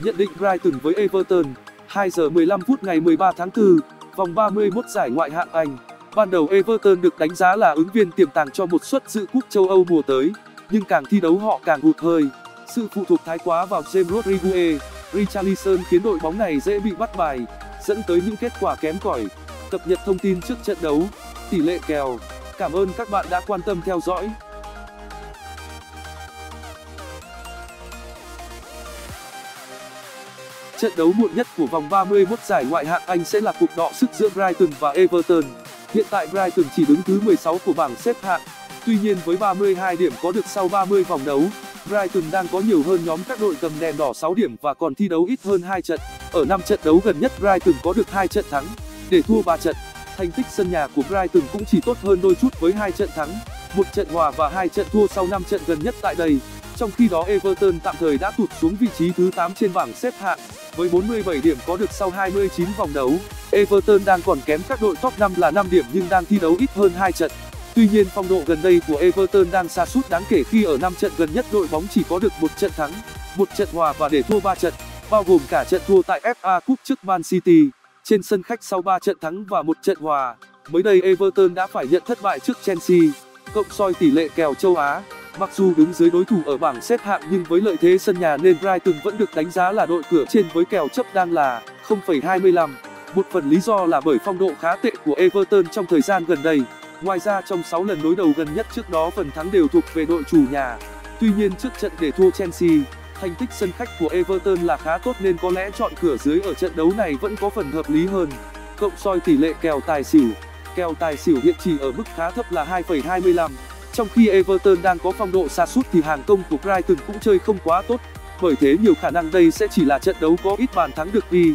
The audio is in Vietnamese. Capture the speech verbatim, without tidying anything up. Nhận định Brighton với Everton, hai giờ mười lăm phút ngày mười ba tháng tư, vòng ba mươi mốt giải Ngoại hạng Anh. Ban đầu Everton được đánh giá là ứng viên tiềm tàng cho một suất dự cúp châu Âu mùa tới, nhưng càng thi đấu họ càng hụt hơi. Sự phụ thuộc thái quá vào James Rodriguez, Richarlison khiến đội bóng này dễ bị bắt bài, dẫn tới những kết quả kém cỏi. Cập nhật thông tin trước trận đấu, tỷ lệ kèo. Cảm ơn các bạn đã quan tâm theo dõi. Trận đấu muộn nhất của vòng ba mươi mốt giải Ngoại hạng Anh sẽ là cuộc đọ sức giữa Brighton và Everton. Hiện tại Brighton chỉ đứng thứ mười sáu của bảng xếp hạng. Tuy nhiên với ba mươi hai điểm có được sau ba mươi vòng đấu, Brighton đang có nhiều hơn nhóm các đội cầm đèn đỏ sáu điểm và còn thi đấu ít hơn hai trận. Ở năm trận đấu gần nhất Brighton có được hai trận thắng, để thua ba trận. Thành tích sân nhà của Brighton cũng chỉ tốt hơn đôi chút với hai trận thắng, một trận hòa và hai trận thua sau năm trận gần nhất tại đây. Trong khi đó Everton tạm thời đã tụt xuống vị trí thứ tám trên bảng xếp hạng, với bốn mươi bảy điểm có được sau hai mươi chín vòng đấu. Everton đang còn kém các đội top năm là năm điểm nhưng đang thi đấu ít hơn hai trận. Tuy nhiên phong độ gần đây của Everton đang sa sút đáng kể khi ở năm trận gần nhất đội bóng chỉ có được một trận thắng, một trận hòa và để thua ba trận, bao gồm cả trận thua tại ép a Cup trước Man City. Trên sân khách sau ba trận thắng và một trận hòa, mới đây Everton đã phải nhận thất bại trước Chelsea. Cộng soi tỷ lệ kèo châu Á, mặc dù đứng dưới đối thủ ở bảng xếp hạng nhưng với lợi thế sân nhà nên Brighton vẫn được đánh giá là đội cửa trên với kèo chấp đang là không phẩy hai mươi lăm. Một phần lý do là bởi phong độ khá tệ của Everton trong thời gian gần đây. Ngoài ra trong sáu lần đối đầu gần nhất trước đó phần thắng đều thuộc về đội chủ nhà. Tuy nhiên trước trận để thua Chelsea, thành tích sân khách của Everton là khá tốt nên có lẽ chọn cửa dưới ở trận đấu này vẫn có phần hợp lý hơn. Cộng soi tỷ lệ kèo tài xỉu. Kèo tài xỉu hiện chỉ ở mức khá thấp là hai phẩy hai mươi lăm. Trong khi Everton đang có phong độ sa sút thì hàng công của Brighton cũng chơi không quá tốt. Bởi thế nhiều khả năng đây sẽ chỉ là trận đấu có ít bàn thắng được ghi.